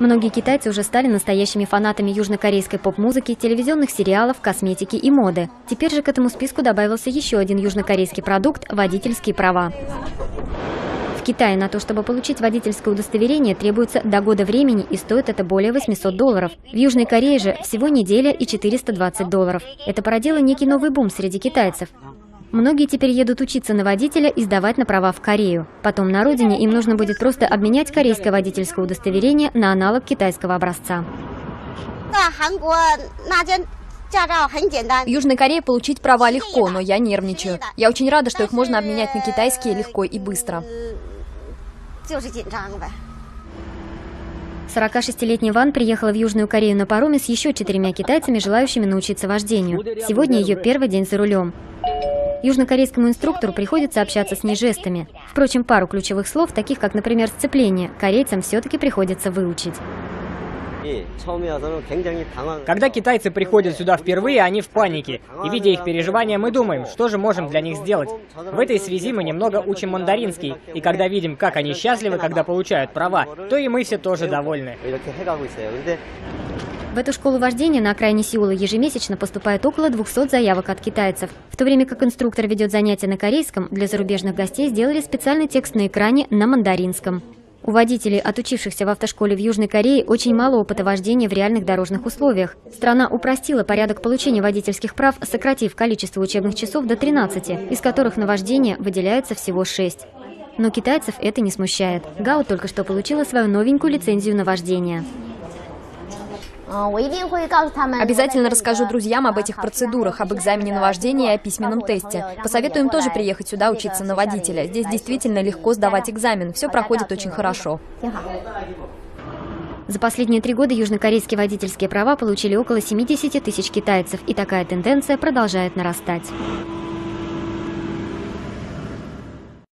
Многие китайцы уже стали настоящими фанатами южнокорейской поп-музыки, телевизионных сериалов, косметики и моды. Теперь же к этому списку добавился еще один южнокорейский продукт – водительские права. В Китае на то, чтобы получить водительское удостоверение, требуется до года времени, и стоит это более $800. В Южной Корее же всего неделя и $420. Это породило некий новый бум среди китайцев. Многие теперь едут учиться на водителя и сдавать на права в Корею. Потом на родине им нужно будет просто обменять корейское водительское удостоверение на аналог китайского образца. В Южной Корее получить права легко, но я нервничаю. Я очень рада, что их можно обменять на китайские легко и быстро. 46-летний Ван приехала в Южную Корею на пароме с еще 4 китайцами, желающими научиться вождению. Сегодня ее первый день за рулем. Южнокорейскому инструктору приходится общаться с ней жестами. Впрочем, пару ключевых слов, таких как, например, сцепление, корейцам все-таки приходится выучить. Когда китайцы приходят сюда впервые, они в панике. И видя их переживания, мы думаем, что же можем для них сделать. В этой связи мы немного учим мандаринский. И когда видим, как они счастливы, когда получают права, то и мы все тоже довольны. В эту школу вождения на окраине Сеула ежемесячно поступает около 200 заявок от китайцев. В то время как инструктор ведет занятия на корейском, для зарубежных гостей сделали специальный текст на экране на мандаринском. У водителей, отучившихся в автошколе в Южной Корее, очень мало опыта вождения в реальных дорожных условиях. Страна упростила порядок получения водительских прав, сократив количество учебных часов до 13, из которых на вождение выделяется всего 6. Но китайцев это не смущает. Гао только что получила свою новенькую лицензию на вождение. Обязательно расскажу друзьям об этих процедурах, об экзамене на вождение и о письменном тесте. Посоветую им тоже приехать сюда учиться на водителя. Здесь действительно легко сдавать экзамен, все проходит очень хорошо. За последние 3 года южнокорейские водительские права получили около 70 тысяч китайцев, и такая тенденция продолжает нарастать.